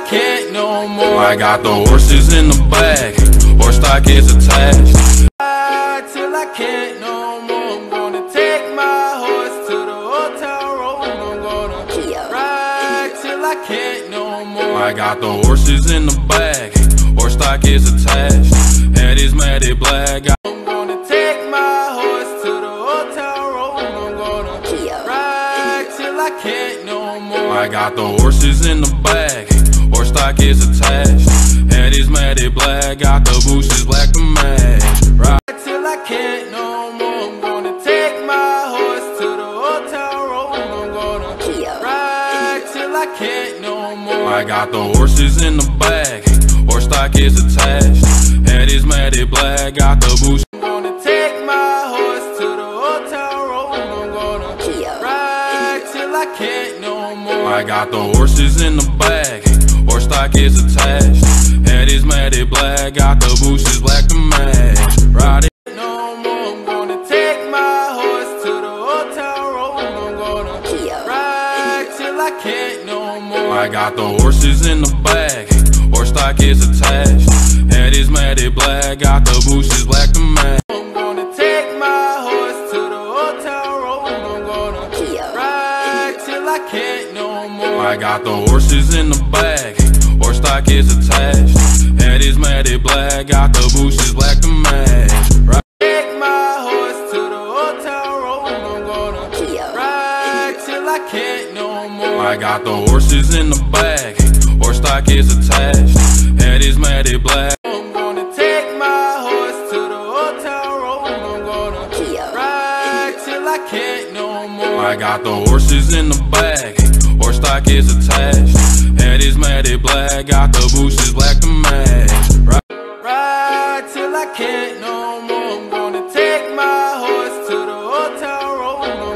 I can't no more. I got the horses in the back, horse stock is attached. Till I can't no more. I'm gonna take my horse to the Old Town Road. I'm gonna ride till I can't no more. I got the horses in the back, horse stock is attached. Head is matted black. I'm gonna take my horse to the Old Town Road. I'm gonna ride till I can't no more. I got the horses in the back, horse stock is attached. Head is matted black. Got the bushes black to match. Ride till I can't no more. I'm gonna take my horse to the Old Town Road. I'm gonna ride till I can't no more. I got the horses in the back, horse stock is attached. Head is matted black. Got the boots. I'm gonna take my horse to the Old Town Road. I'm gonna ride till I can't no more. I got the horses in the back, horse stock is attached. Head is matted black. Got the bushes black to match. Ride it no more. I'm gonna take my horse to the Old Town Road. I'm gonna ride till I can't no more. I got the horses in the back, horse stock is attached. Head is matted black. Got the bushes black to match. I'm gonna take my horse to the Old Town Road. I'm gonna ride till I can't no more. I got the horses in the back, horse stock is attached. Head is matted black. Got the bushes black to match. Ride. Take my horse to the Old Town Road. I'm gonna ride till I can't no more. I got the horses in the back, horse stock is attached. Head is matted black. I'm gonna take my horse to the Old Town Road. I'm gonna ride till I can't no more. I got the horses in the back, horse stock is attached. Head is matted black. Got the bushes black to match. Ride till I can't no more. I'm gonna take my horse to the Old Town Road. I'm gonna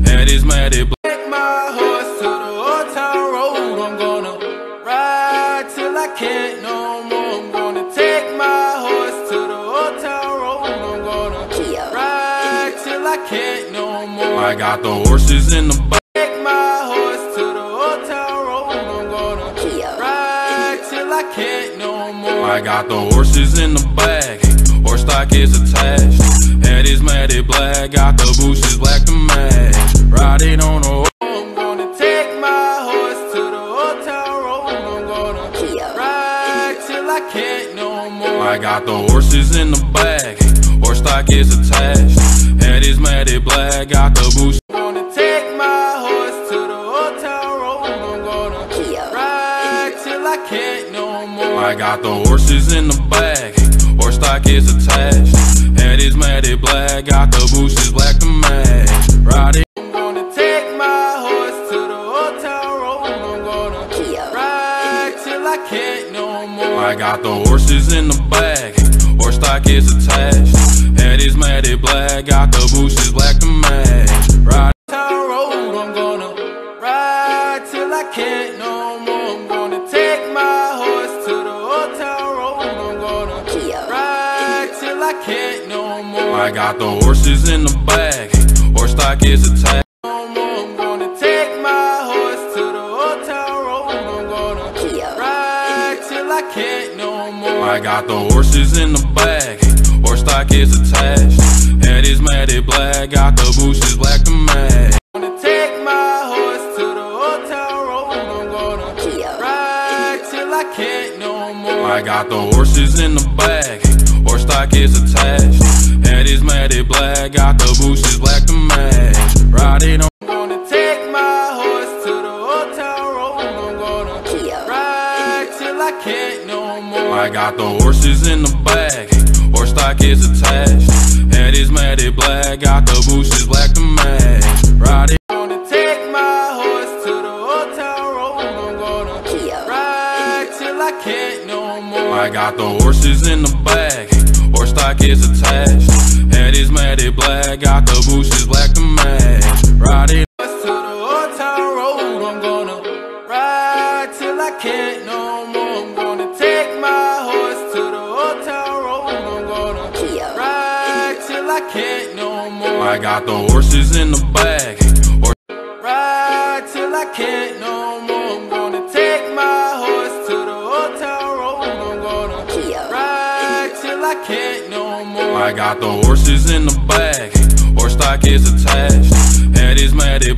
ride till I can't no more. I got the horses in the back, horse stock is attached. Head is matted black. Take my horse to the Old Town Road. I'm gonna ride till I can't no more. I'm gonna take my horse to the Old Town Road. I'm gonna ride till I can't no more. I got the horses in the back. I got the horses in the back, horse stock is attached. Head is matted black. Got the bushes black to match. Ride it on the road. I'm gonna take my horse to the Old Town Road. I'm gonna ride till I can't no more. I got the horses in the back, horse stock is attached. Head is matted black. Got the bushes. I'm gonna take my horse to the Old Town Road. I'm gonna ride till I can't no more. I got the horses in the back, horse stock is attached. Head is matted black. Got the bushes black to match. Ride it. I'm gonna take my horse to the Old Town Road. I'm gonna ride till I can't no more. I got the horses in the back, horse stock is attached. Head is matted black. Got the bushes black to match. Ride it. Town Road. I'm gonna ride till I can't no more. I'm gonna take my horse to the I can't no more. I got the horses in the back, horse stock is attached. No more. I'm gonna take my horse to the Old Town Road. I'm gonna ride till I can't no more. I got the horses in the back, horse stock is attached. Head is matted black. Got the bushes black to match. I'm gonna take my horse to the Old Town Road. I'm gonna ride till I can't no more. I got the horses in the back, horse stock is attached. Head is matted black. Got the bushes black to match. Ride it on. I'm gonna take my horse to the Old Town Road. I'm gonna ride till I can't no more. I got the horses in the back, horse stock is attached. Head is matted black. Got the bushes black to match. Ride it. I'm gonna take my horse to the Old Town Road. I'm gonna ride till I can't no more. I got the horses in the back, horse stock is attached. Head is matted black. Got the bushes black to match. Ride it to the Old Town Road. I'm gonna ride till I can't no more. I'm gonna take my horse to the Old Town Road. I'm gonna ride till I can't no more. I got the horses in the bag. Ride till I can't no more. I'm gonna take my horse to the Old Town Road. I'm gonna ride till I can't no more. I got the horses in the bag. Horse stock is attached. Head is mad at.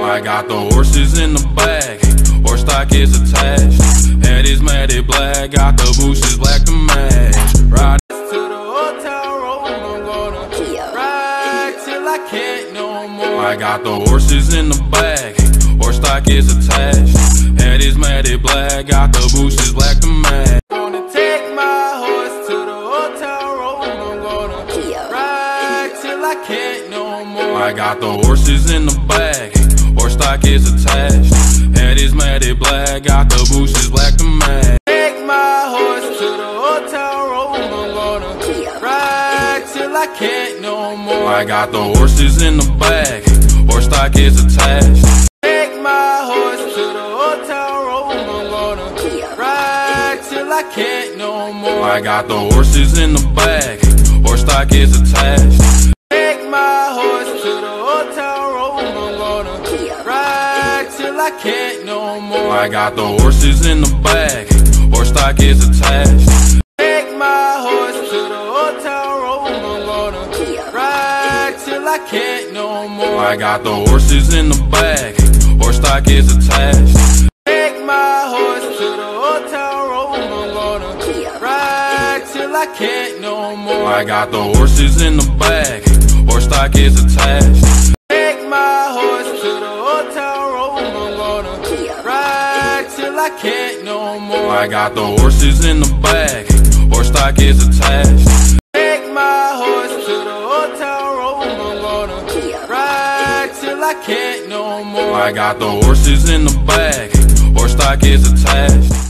I got the horses in the bag, horse stock is attached. Head is matted black, got the bushes black to match. Ride to the Old Town Road, I'm gonna ride till I can't no more. I got the horses in the bag, horse stock is attached. Head is matted black, got the bushes black to match. Gonna take my horse to the Old Town Road, I'm gonna ride till I can't no more. I got the horses in the bag. Horse stock is attached. Head is matted black. Got the bushes black to match. Take my horse to the Old Town Road. I'm gonna ride till I can't no more. I got the horses in the bag. Horse stock is attached. Take my horse to the Old Town Road. I'm gonna ride till I can't no more. I got the horses in the bag. Horse stock is attached. Take my horse to the Old Town Road. I'm gonna ride till I can't no more. I got the horses in the bag. Horse stock is attached. Take my horse to the Old Town Road. I'm gonna ride till I can't no more. I got the horses in the bag. Horse stock is attached. Take my horse to the Old Town Road. I'm gonna ride till I can't no more. I got the horses in the bag. Horse stock is attached. Take my horse to the Old Town Road. I'm gonna ride till I can't no more. I got the horses in the bag. Horse stock is attached. Take my horse to the Old Town Road. I'm gonna ride till I can't no more. I got the horses in the bag. Horse stock is attached.